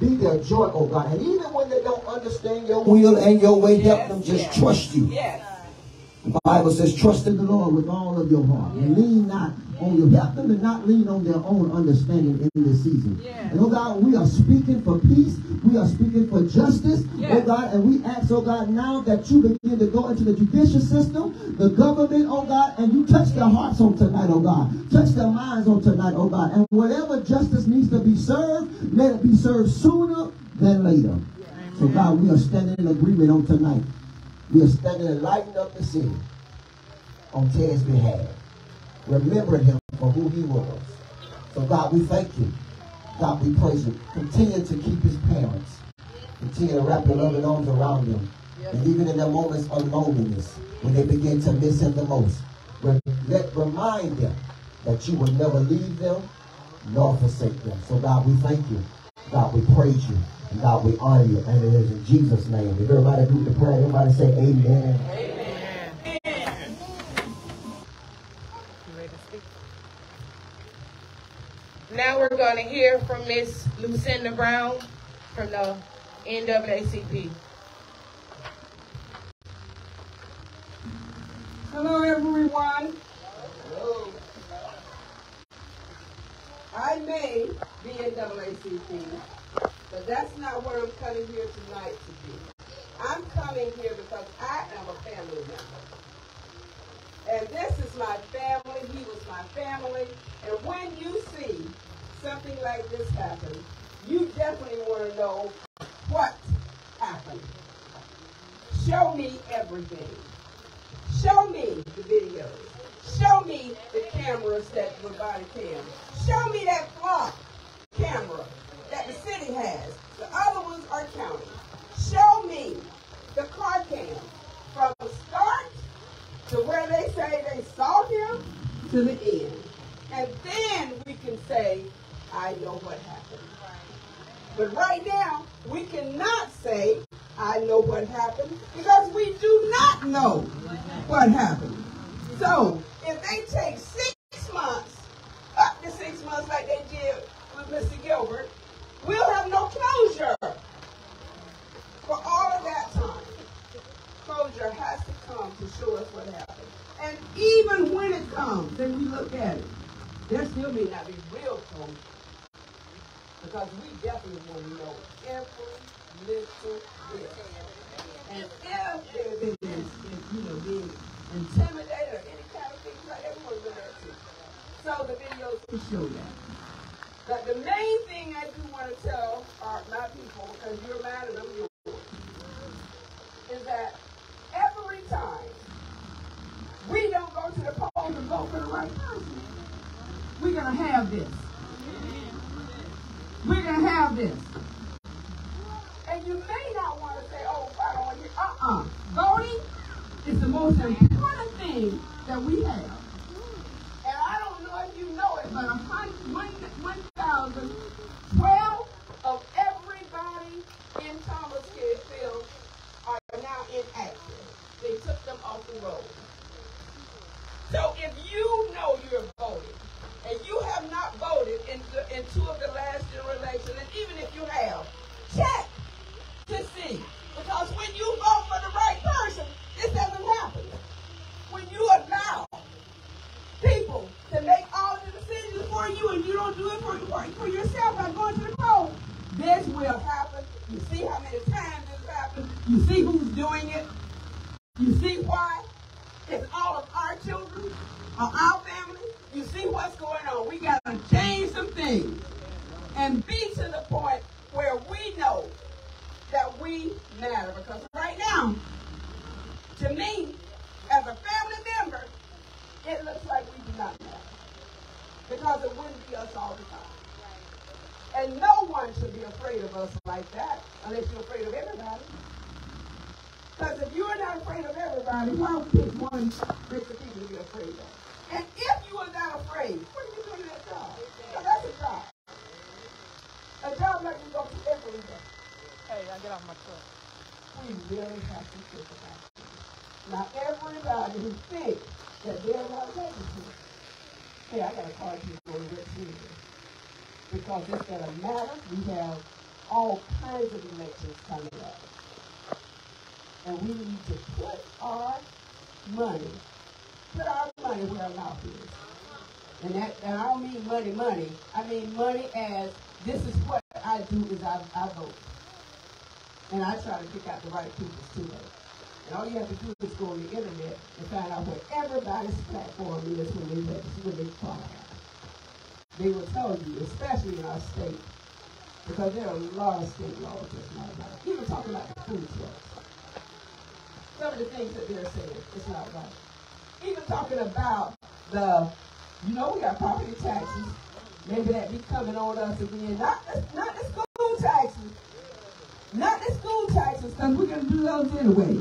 be their joy, oh God. And even when they don't understand your will and your way, help them just trust you. Yes. The Bible says, trust in the Lord with all of your heart. And lean not on your, help them to not lean on their own understanding in this season. And oh God, we are speaking for peace. We are speaking for justice. Oh God, and we ask, oh God, now that you begin to go into the judicial system, the government, oh God, and you touch their hearts on tonight, oh God. Touch their minds on tonight, oh God. And whatever justice needs to be served, let it be served sooner than later. So God, we are standing in agreement on tonight. We are standing and lighting up the city on Tez's behalf, remembering him for who he was. So God, we thank you. God, we praise you. Continue to keep his parents. Continue to wrap your loving arms around them. And even in their moments of loneliness, when they begin to miss him the most, remind them that you will never leave them nor forsake them. So God, we thank you. God, we praise you. And God, we honor you, and it is in Jesus' name. If everybody do the prayer, everybody say amen. Amen. Amen. You ready to speak? Now we're going to hear from Miss Lucinda Brown from the NAACP. Hello, everyone. Hello. I may be in NAACP. But that's not what I'm coming here tonight to do. I'm coming here because I am a family member. And this is my family. He was my family. And when you see something like this happen, you definitely want to know what happened. Show me everything. Show me the videos. Show me the cameras that were body cam. Show me that flock camera that the city has. The other ones are county. Show me the car cam from the start to where they say they saw him to the end. And then we can say, I know what happened. But right now, we cannot say, I know what happened, because we do not know what happened. So if they take 6 months, up to 6 months like they did with Mr. Gilbert, we'll have no closure for all of that time. Closure has to come to show us what happened. And even when it comes and we look at it, there still may not be real closure. Because we definitely want to know every little bit. And if there is, being intimidated or any kind of thing like that, we want to look at it. So the videos can show that. But the main thing I do want to tell my people, because you're mine and I'm yours, is that every time we don't go to the polls and vote for the right person, we're going to have this. We're going to have this. And you may not want to say, oh, I don't want to hear, voting is the most important thing that we have. And I don't know if you know it, but 1,012 of everybody in Thomasville are now inactive. They took them off the road. So if you know you're voting, and you have not voted in two of the last general elections, and even if you have, check to see. Because when you vote for the right person, this doesn't happen. When you allow people to make all the decisions for you and you don't do it for yourself by going to the polls, this will happen. You see how many times this happens. You see who's doing it. You see why. It's all of our children, or our family. You see what's going on. We got to change some things and be to the point where we know that we matter. Because right now, to me, as a family member, it looks like we do not matter, because it wouldn't be us all the time. And no one should be afraid of us like that, unless you're afraid of everybody. Because if you're not afraid of everybody, why pick one group of people to be afraid of? And if you are not afraid, what are you doing in that job? Because that's a job. A job like you go to every day. Hey, I get off my truck. We really have to think about it. Now everybody who thinks that they're not ready to. Hey, I got to call you for a good season. Because it's going to matter. We have all kinds of elections coming up. And we need to put our money where our mouth is. And I don't mean money. I mean money as this is what I do is I vote. And I try to pick out the right people to vote. And all you have to do is go on the internet and find out what everybody's platform is when they qualify. They will tell you, especially in our state, because there are a lot of state laws that's not right. Even talking about the food trucks. Some of the things that they're saying, it's not right. Even talking about the, you know, we got property taxes. Maybe that be coming on us again. Not the school taxes. Not the school taxes, because we're going to do those anyway.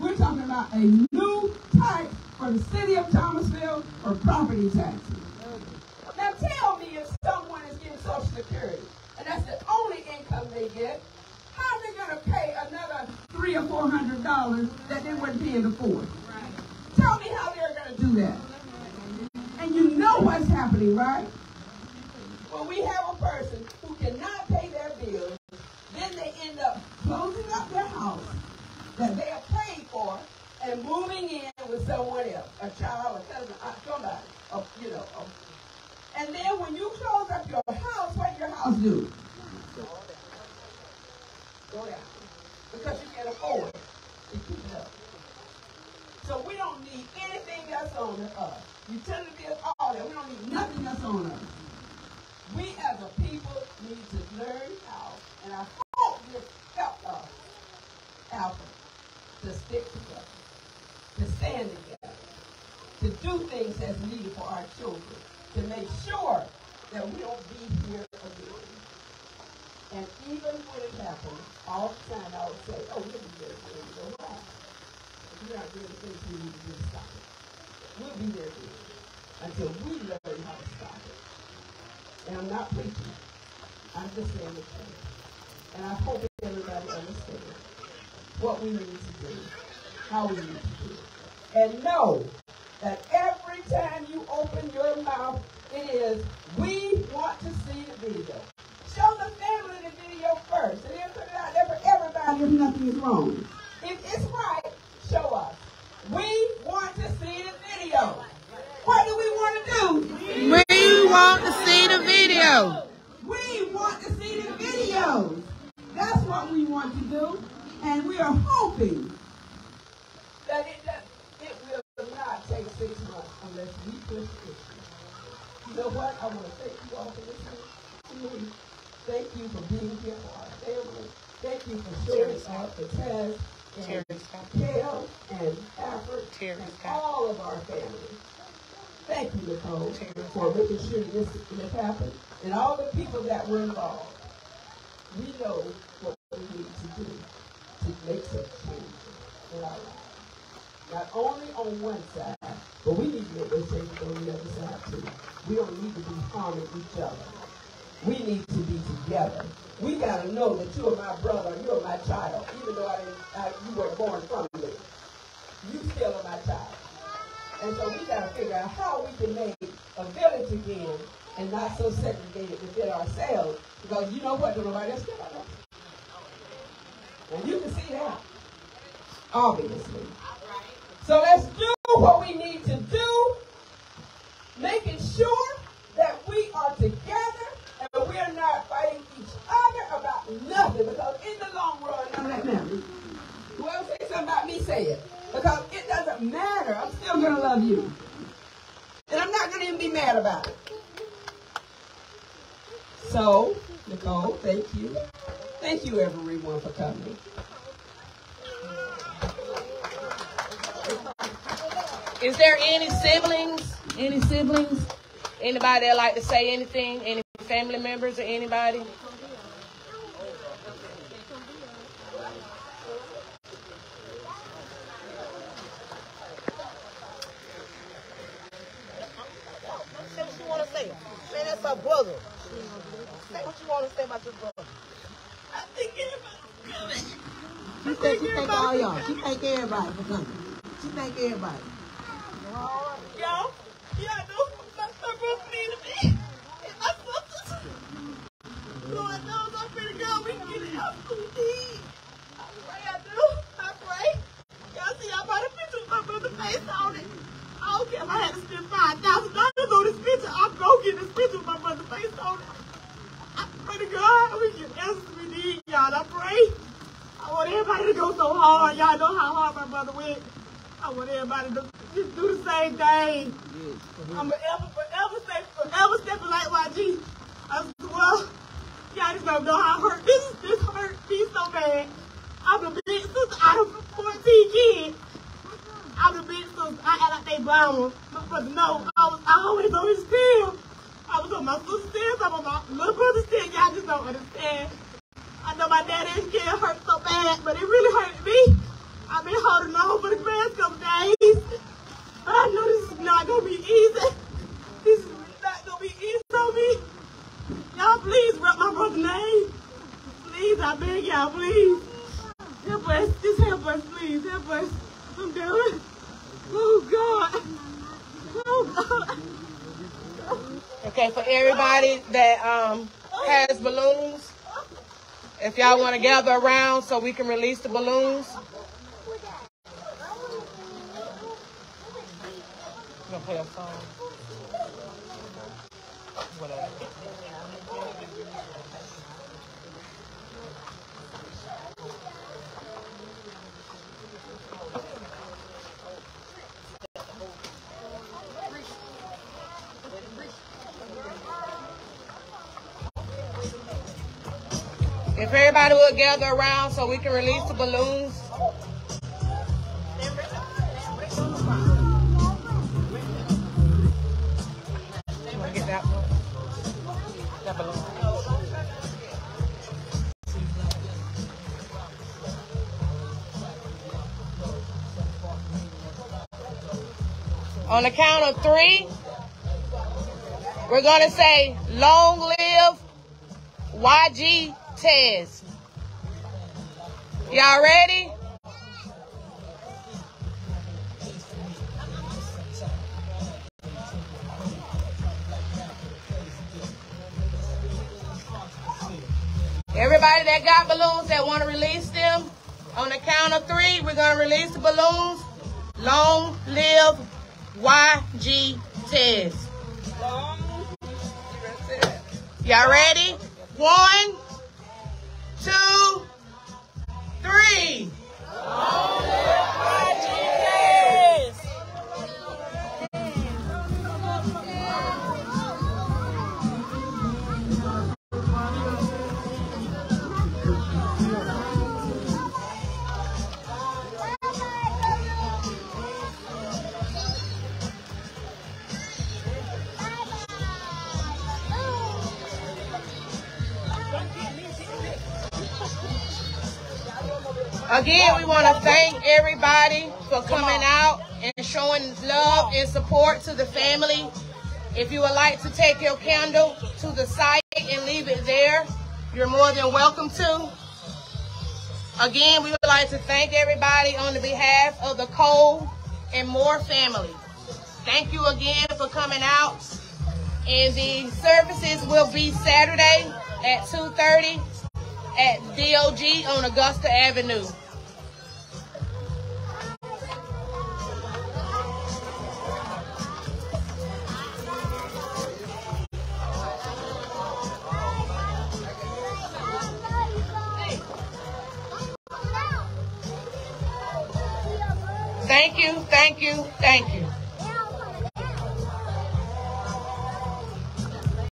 We're talking about a new type from the city of Thomasville for property taxes. Now tell me, if someone is getting Social Security, and that's the only income they get, how are they going to pay another $300 or $400 that they weren't paying before? Right. Tell me how they're going to do that. And you know what's happening, right? Well, we have a person who cannot pay their bills, then they end up closing up their house that they are paid for and moving in with someone else, a child, a cousin, somebody, you know. And then when you close up your house, what does your house do? Go down. Because you can't afford to keep it up. So we don't need anything else on us. Utility bills, all that. We don't need nothing else on us. We as a people need to learn how, and I hope you help us, Alpha, to stick together, to stand together, to do things that's needed for our children, to make sure that we don't be here again. And even when it happens, all the time I would say, oh, we'll be there for you. Go why? If you're not doing the things we need to do to stop it, we'll be there for you until we learn how to stop it. And I'm not preaching. I'm just saying the truth. And I hope everybody understands what we need to do, how we need to do it. And know that every time you open your mouth, it is, we want to see the video. Show the family the video first, and then put it out there for everybody if nothing is wrong. If it's right, show us. We want to see the video. What do we want to do? We want to see the video. We want to see the videos. That's what we want to do, and we are hoping that it will not take 6 months unless we push it. You know what? I want to thank you all for listening. Thank you for being here for our family. Thank you for showing up for Tez and Kale and Alfred and all of our family. Thank you, Nicole, for making sure this happened. And all the people that were involved, we know what we need to do to make such change in our lives. Not only on one side, but we need to make those changes on the other side too. We don't need to be harming each other. We need to be together. We got to know that you are my brother, you are my child, even though you weren't born from me. You still are my child. And so we got to figure out how we can make a village again and not so segregated within ourselves, because you know what, nobody else cares about us. And you can see that, obviously. So let's do what we need to do, making sure that we are together and we are not fighting each other about nothing, because in the long run, I'm like, man, whoever says something about me, say it, because it doesn't matter. I'm still going to love you, and I'm not going to even be mad about it. So, Nicole, thank you. Thank you, everyone, for coming. Is there any siblings? Any siblings? Anybody that like to say anything? Any family members or anybody? Say what you want to say. Say that's our brother. Say what you want to say about your brother. I'm thinking about coming. She thank all y'all. She thank everybody for coming. She thank everybody. Y'all, y'all know my brother needs me and my sister. Lord knows I'm pretty girl. I pray. Y'all see, I bought a picture with my brother's face on it. I don't care if I had to spend $5,000 on this picture. I'm going to get this picture with my brother's face on it. I pray to God we get answers we need, y'all. I pray. I want everybody to go so hard. Y'all know how hard my brother went. I want everybody to just do the same thing. I'm going to forever step like YG. I swear. Y'all just don't know how hurt this hurt me so bad. I'm the big sister out of 14 kids. I'm the big sister. I act like they mama. My brother knows. I always on his tail. I was on my sister's tail. I'm on my little brother's tail. Y'all just don't understand. I know my daddy's kid hurt so bad, but it really hurt me. I've been holding on for the past couple days. But I know this is not going to be easy. This is not going to be easy on me. Y'all please rep my brother's name. Please, I beg y'all, please. Help us. Just help us, please. Help us. I'm doing. Oh, God. Okay, for everybody that has balloons, if y'all want to gather around so we can release the balloons. I'm going to play a song. If everybody will gather around so we can release the balloons. On the count of 3, we're going to say, long live YG Tez. Y'all ready? Everybody that got balloons that want to release them, on the count of 3, we're going to release the balloons. Long live YG Tez. Y'all ready? 1, 2, 3. Long live YG Tez. Again, we want to thank everybody for coming out and showing love and support to the family. If you would like to take your candle to the site and leave it there, you're more than welcome to. Again, we would like to thank everybody on the behalf of the Cole and Moore family. Thank you again for coming out. And the services will be Saturday at 2:30. At DOG on Augusta Avenue. Thank you, thank you, thank you.